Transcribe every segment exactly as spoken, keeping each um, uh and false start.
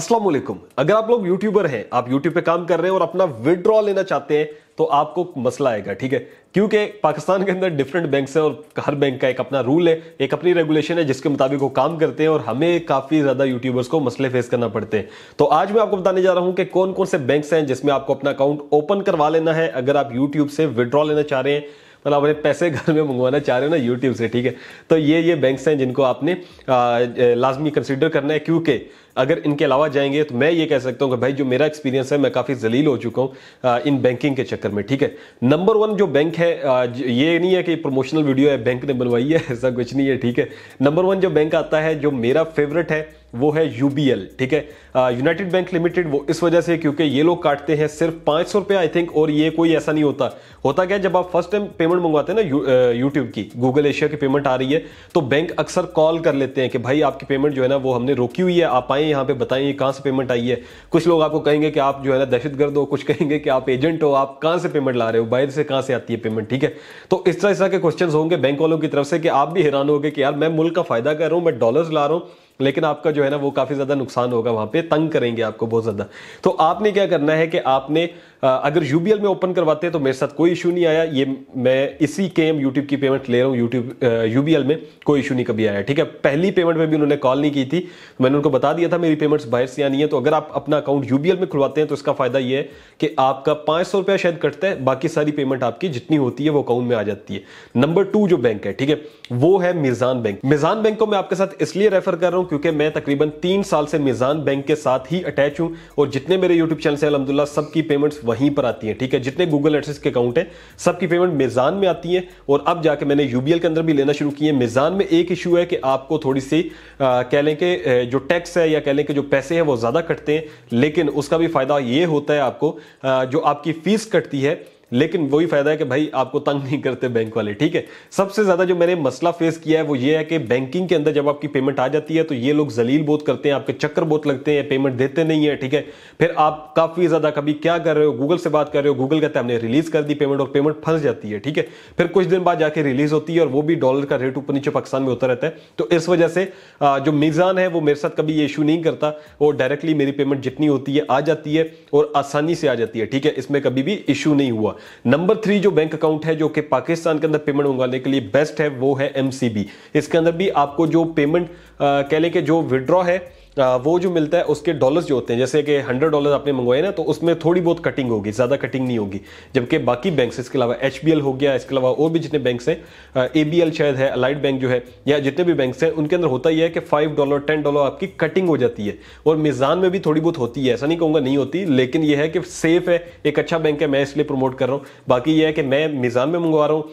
अस्सलाम वालेकुम। अगर आप लोग यूट्यूबर हैं, आप यूट्यूब पे काम कर रहे हैं और अपना विड्रॉ लेना चाहते हैं तो आपको मसला आएगा, ठीक है, क्योंकि पाकिस्तान के अंदर डिफरेंट बैंक्स हैं और हर बैंक का एक अपना रूल है, एक अपनी रेगुलेशन है जिसके मुताबिक वो काम करते हैं और हमें काफी ज्यादा यूट्यूबर्स को मसले फेस करना पड़ते हैं। तो आज मैं आपको बताने जा रहा हूं कि कौन कौन से बैंक्स हैं जिसमें आपको अपना अकाउंट ओपन करवा लेना है अगर आप यूट्यूब से विड्रॉ लेना चाह रहे हैं, मतलब अपने पैसे घर में मंगवाना चाह रहे हो ना यूट्यूब से, ठीक है। तो ये ये बैंक्स हैं जिनको आपने लाजमी कंसिडर करना है, क्योंकि अगर इनके अलावा जाएंगे तो मैं ये कह सकता हूँ कि भाई जो मेरा एक्सपीरियंस है मैं काफ़ी जलील हो चुका हूँ इन बैंकिंग के चक्कर में, ठीक है। नंबर वन जो बैंक है, ये नहीं है कि प्रमोशनल वीडियो है बैंक ने बनवाई है, ऐसा कुछ नहीं है, ठीक है। नंबर वन जो बैंक आता है जो मेरा फेवरेट है वो है यू बी एल, ठीक है, यूनाइटेड बैंक लिमिटेड। वो इस वजह से क्योंकि ये लोग काटते हैं सिर्फ पाँच सौ रुपये आई थिंक, और ये कोई ऐसा नहीं होता होता क्या, जब आप फर्स्ट टाइम पेमेंट मंगवाते हैं ना यूट्यूब की, गूगल एशिया की पेमेंट आ रही है तो बैंक अक्सर कॉल कर लेते हैं कि भाई आपकी पेमेंट जो है ना वो हमने रोकी हुई है, आप आए यहाँ पे बताएं कहाँ से पेमेंट आई है। कुछ लोग आपको कहेंगे कि आप जो है ना दहशतगर्द हो, कुछ कहेंगे कि आप एजेंट हो, आप कहाँ से पेमेंट ला रहे हो, बाहर से कहाँ से आती है पेमेंट, ठीक है। तो इस तरह के क्वेश्चन होंगे बैंक वालों की तरफ से कि आप भी हैरान होगे कि यार मैं मुल्क का फायदा कर रहा हूँ, मैं डॉलर्स ला रहा हूँ, लेकिन आपका जो है ना वो काफी ज्यादा नुकसान होगा, वहां पे तंग करेंगे आपको बहुत ज्यादा। तो आपने क्या करना है कि आपने अगर यू बी एल में ओपन करवाते हैं तो मेरे साथ कोई इशू नहीं आया, ये मैं इसी के एम यूट्यूब की पेमेंट ले रहा हूँ, यूट्यूब यू बी एल में कोई इशू नहीं कभी आया, ठीक है। पहली पेमेंट में भी उन्होंने कॉल नहीं की थी, मैंने उनको बता दिया था मेरी पेमेंट्स बाहर से आनी है। तो अगर आप अपना अकाउंट यू बी एल में खुलवाते हैं तो इसका फायदा यह है कि आपका पाँच सौ रुपया शायद कटता है, बाकी सारी पेमेंट आपकी जितनी होती है वो अकाउंट में आ जाती है। नंबर टू जो बैंक है, ठीक है, वो है मीज़ान बैंक। मीज़ान बैंक को मैं आपके साथ इसलिए रेफर कर रहा हूँ क्योंकि मैं तकरीबन तीन साल से मीज़ान बैंक के साथ ही अटैच हूँ और जितने मेरे यूट्यूब चैनल से अलहमदुलिल्लाह सबकी पेमेंट्स वहीं पर आती है, ठीक है। जितने गूगल एड्स के अकाउंट हैं सबकी पेमेंट मीज़ान में आती है और अब जाके मैंने यू बी एल के अंदर भी लेना शुरू किया है। मीज़ान में एक इशू है कि आपको थोड़ी सी कह लें कि जो टैक्स है या कह लें कि जो पैसे हैं वो ज़्यादा कटते हैं, लेकिन उसका भी फायदा ये होता है आपको आ, जो आपकी फीस कटती है, लेकिन वही फायदा है कि भाई आपको तंग नहीं करते बैंक वाले, ठीक है। सबसे ज्यादा जो मैंने मसला फेस किया है वो ये है कि बैंकिंग के अंदर जब आपकी पेमेंट आ जाती है तो ये लोग जलील बहुत करते हैं, आपके चक्कर बहुत लगते हैं, पेमेंट देते नहीं है, ठीक है। फिर आप काफी ज्यादा कभी क्या कर रहे हो, गूगल से बात कर रहे हो, गूगल कहते हैं हमने रिलीज कर दी पेमेंट, और पेमेंट फंस जाती है, ठीक है। फिर कुछ दिन बाद जाके रिलीज होती है और वो भी डॉलर का रेट ऊपर नीचे पाकिस्तान में होता रहता है। तो इस वजह से जो मीज़ान है वो मेरे साथ कभी ये इशू नहीं करता और डायरेक्टली मेरी पेमेंट जितनी होती है आ जाती है और आसानी से आ जाती है, ठीक है, इसमें कभी भी इशू नहीं हुआ। नंबर थ्री जो बैंक अकाउंट है जो कि पाकिस्तान के अंदर पेमेंट मंगवाने के लिए बेस्ट है वो है एम सी बी। इसके अंदर भी आपको जो पेमेंट कह लें कि जो विड्रॉ है आ, वो जो मिलता है उसके डॉलर्स जो होते हैं, जैसे कि हंड्रेड डॉलर आपने मंगवाए ना तो उसमें थोड़ी बहुत कटिंग होगी, ज़्यादा कटिंग नहीं होगी, जबकि बाकी बैंक्स इसके अलावा एच बी एल हो गया, इसके अलावा और भी जितने बैंक्स हैं, ए बी एल शायद है, अलाइड बैंक जो है, या जितने भी बैंक्स हैं उनके अंदर होता यह है कि फाइव डॉलर टेन डॉलर आपकी कटिंग हो जाती है। और मीज़ान में भी थोड़ी बहुत होती है, ऐसा नहीं कहूँगा नहीं होती, लेकिन यह है कि सेफ है, एक अच्छा बैंक है, मैं इसलिए प्रमोट कर रहा हूँ। बाकी यह है कि मैं मीज़ान में मंगवा रहा हूँ,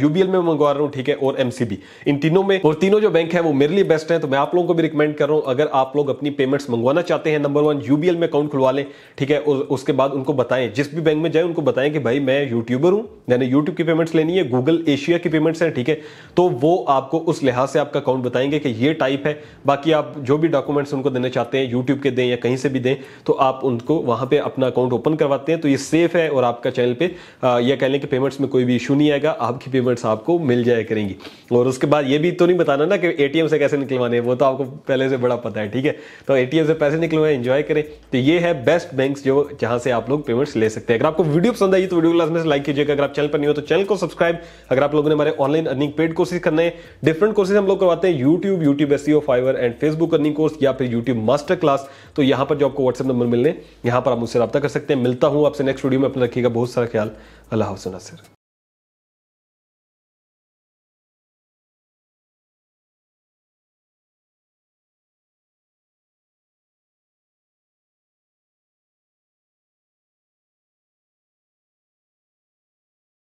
यू बी एल में मंगवा रहा हूँ, ठीक है, और एम सी बी, इन तीनों में, और तीनों जो बैंक है वो मेरे लिए बेस्ट है। तो मैं आप लोगों को भी रिकमेंड कर रहा हूँ अगर आप लोग अपनी पेमेंट्स मंगवाना चाहते हैं, number one U B L में अकाउंट खुलवा लें, ठीक है, और उसके बाद उनको बताएं, जिस भी बैंक में जाएं उनको बताएं कि भाई मैं यूट्यूबर हूं, मैंने यूट्यूब की पेमेंट्स लेनी है, गूगल एशिया की पेमेंट्स हैं, ठीक है, तो वो आपको उस लिहाज से आपका अकाउंट बताएंगे कि ये टाइप है। बाकी आप जो भी डॉक्यूमेंट्स उनको देना चाहते हैं यूट्यूब के दें या कहीं से भी दें तो आप उनको वहां पर अपना अकाउंट ओपन करवाते हैं, तो ये सेफ है और आपका चैनल पर यह कह लें कि पेमेंट्स में कोई भी इशू नहीं आएगा, आपकी पेमेंट्स आपको मिल जाया करेंगी। और उसके बाद ये भी तो नहीं बताना ना कि ए टी एम से कैसे निकलवाने हैं, वो तो आपको पहले से बड़ा पता है, ठीक है। तो ए टी एम से पैसे निकलवाएं, एंजॉय करें। तो ये है बेस्ट बैंक्स जो जहां से आप लोग पेमेंट्स ले सकते हैं। अगर आपको वीडियो पसंद आई तो वीडियो क्लास में लाइक कीजिएगा, अगर आप चैनल पर नहीं हो तो चैनल को सब्सक्राइब। अगर आप लोगों ने हमारे ऑनलाइन अर्निंग पेड कोर्सेज करने हैं, डिफरेंट कोर्सेज हम लोग करवाते हैं, YouTube YouTube SEO Fiverr and Facebook earning course या फिर यूट्यूब मास्टर क्लास, तो यहां पर जो आपको व्हाट्सएप नंबर मिलने, यहां पर आप मुझसे राब्ता कर सकते हैं। मिलता हूं आपसे नेक्स्ट वीडियो में, अपना रखिएगा बहुत सारा ख्याल, अल्लाह हाफ़िज़।